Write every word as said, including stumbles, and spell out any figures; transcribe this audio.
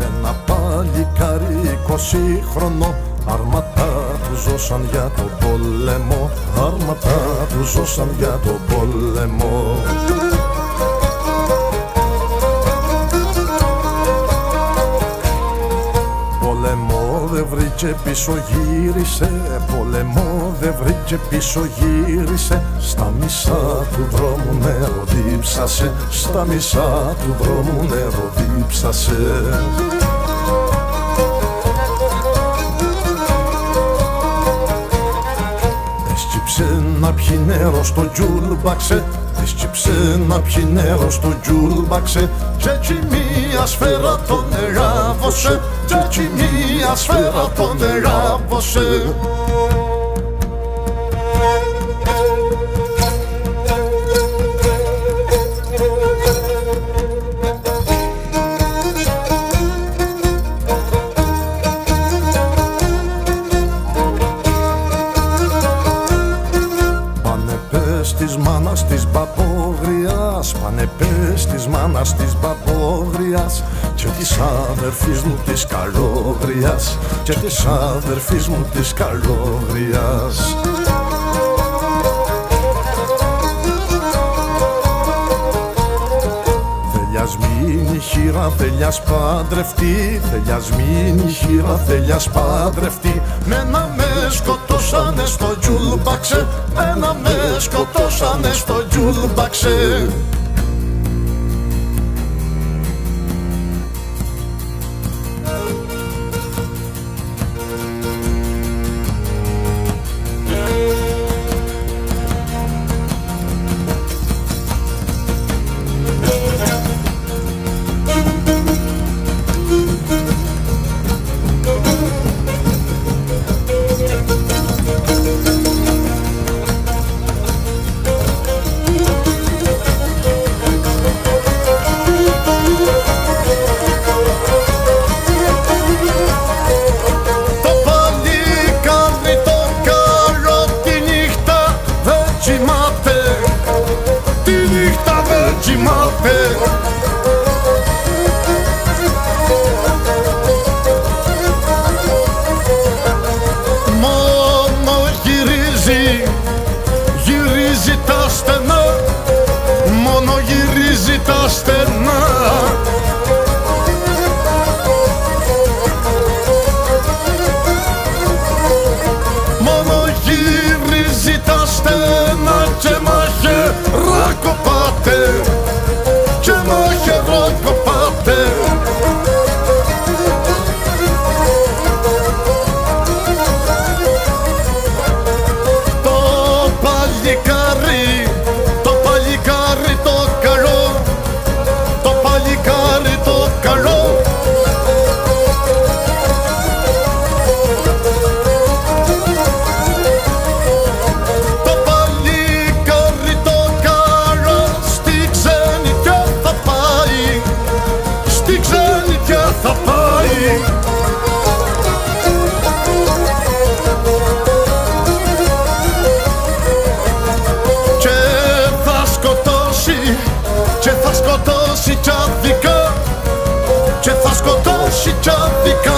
Ένα πάλι καρίκο σύγχρονο, άρματα του ζώσαν για τον πόλεμο, άρματα του ζώσαν για τον πόλεμο. Πόλεμο δε βρήκε πίσω γύρισε, πόλεμο δε βρήκε πίσω γύρισε, στα μισά του δρόμου νερό δίψασε, στα μισά του δρόμου νερό δίψασε. Έσκυψε να πιει νερό στο τζούλμπαξε, έσκυψε να πιει νερό στο τζούλμπαξε, κι έτσι μία σφαίρα τον εγάβωσε, κι έτσι μία σφαίρα τον εγάβωσε. Της μάνας της Μπαμπόγριας, πάνε πες της μάνας της Μπαμπόγριας, και της αδερφής μου της Καλόγριας, και της αδερφής μου της Καλόγριας. Θελιάς μείνει χείρα, θελιάς παντρευτεί, θελιάς μείνει χείρα, θελιάς παντρευτεί, μένα με σκοτώσανε στο τζουλμπαξέ, μένα με σκοτώσανε στο τζουλμπαξέ. Στενά. Μόνο γυρίζει τα στενά και μαχαιρά κοπάτε, και μαχαιρά κοπάτε. Το παλικάρι, το παλικάρι το καλό, παλικάρι το καλό, το παλικάρι το καλό, στη ξενιτιά θα πάει, στη ξενιτιά θα πάει. Και θα σκοτώσει, και θα σκοτώσει κι αδικά, και θα σκοτώσει κι αδικά.